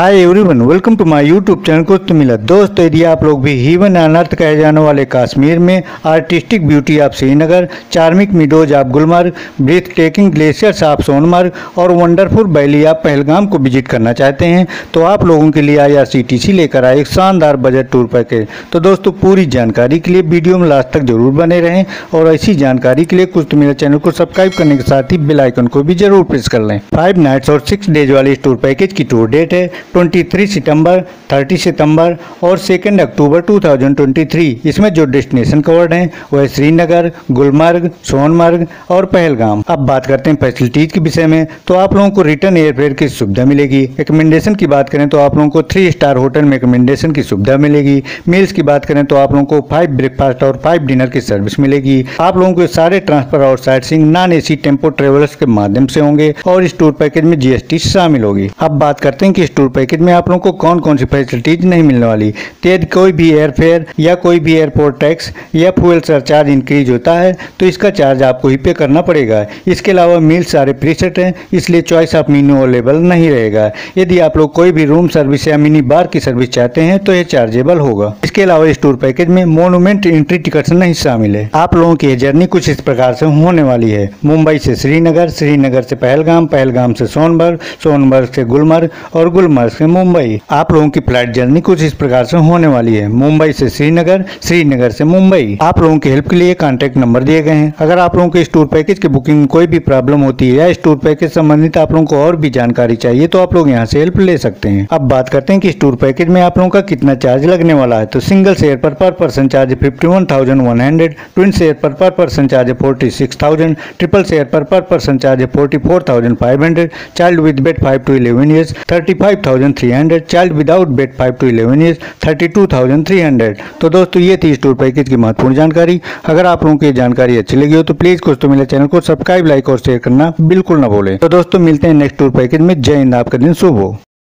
Hi everyone, welcome to my YouTube channel Kuchtomila. दोस्तों, यदि आप लोग भी हीवन अनर्थ कहे जाने वाले कश्मीर में artistic beauty of Srinagar, charming meadows of Gulmarg, breathtaking glaciers of Sonmarg और वंडरफुल वैली ऑफ पहलगाम को विजिट करना चाहते हैं तो आप लोगों के लिए IRCTC लेकर आए एक शानदार बजट टूर पैकेज। तो दोस्तों, पूरी जानकारी के लिए वीडियो में लास्ट तक जरूर बने रहें और ऐसी जानकारी के लिए कुचटोमिला चैनल को सब्सक्राइब करने के साथ ही बेल आइकन को भी जरूर प्रेस कर लें। 5 नाइट्स और 6 डेज वाले इस टूर पैकेज की टूर डेट है 23 सितंबर, 30 सितंबर और 2 अक्टूबर 2023। इसमें जो डेस्टिनेशन कवर्ड हैं वह श्रीनगर, गुलमर्ग, सोनमर्ग और पहलगाम। अब बात करते हैं फैसिलिटीज के विषय में, तो आप लोगों को रिटर्न एयरफेयर की सुविधा मिलेगी। रिकमेंडेशन की बात करें तो आप लोगों को 3 स्टार होटल में रिकमेंडेशन की सुविधा मिलेगी। मील्स की बात करें तो आप लोगों को 5 ब्रेकफास्ट और 5 डिनर की सर्विस मिलेगी। आप लोगों को सारे ट्रांसफर और sightseeing non AC tempo travellers के माध्यम से होंगे और इस टूर पैकेज में GST शामिल होगी। अब बात करते हैं कि इस टूर पैकेज में आप लोगों को कौन कौन सी फैसिलिटीज नहीं मिलने वाली। यदि कोई भी एयरफेयर या कोई भी एयरपोर्ट टैक्स या फ्यूल सरचार्ज इंक्रीज होता है तो इसका चार्ज आपको ही पे करना पड़ेगा। इसके अलावा मील सारे प्रीसेट हैं, इसलिए चॉइस ऑफ मेन्यू अवेलेबल नहीं रहेगा। यदि आप लोग कोई भी रूम सर्विस या मिनी बार की सर्विस चाहते हैं तो यह चार्जेबल होगा। इसके अलावा इस टूर पैकेज में मोनूमेंट एंट्री टिकट नहीं शामिल है। आप लोगों की जर्नी कुछ इस प्रकार से होने वाली है: मुंबई से श्रीनगर, श्रीनगर से पहलगाम, पहलगाम से सोनमर्ग, सोनमर्ग से गुलमर्ग और गुलमर्ग से मुंबई। आप लोगों की फ्लाइट जर्नी कुछ इस प्रकार से होने वाली है: मुंबई से श्रीनगर, श्रीनगर से मुंबई। आप लोगों की हेल्प के लिए कांटेक्ट नंबर दिए गए हैं। अगर आप लोगों के इस टूर पैकेज की बुकिंग में कोई भी प्रॉब्लम होती है या इस टूर पैकेज संबंधित आप लोगों को और भी जानकारी चाहिए तो आप लोग यहाँ से हेल्प ले सकते हैं। अब बात करते हैं कि इस टूर पैकेज में आप लोगों का कितना चार्ज लगने वाला है। तो single share per person charge 51,100, twin share per person charge 46,000, triple share per person charge 44,500, child with bed 5 to 11 years 35,300, child without bed 5 to 11 years 32,300। तो दोस्तों, ये थी इस टूर पैकेज की महत्वपूर्ण जानकारी। अगर आप लोगों को ये जानकारी अच्छी लगी हो तो प्लीज कुचटोमिला चैनल को सब्सक्राइब, लाइक और शेयर करना बिल्कुल ना भूलें। तो दोस्तों, मिलते हैं नेक्स्ट टूर पैकेज में। जय हिंद, आपका दिन शुभ हो।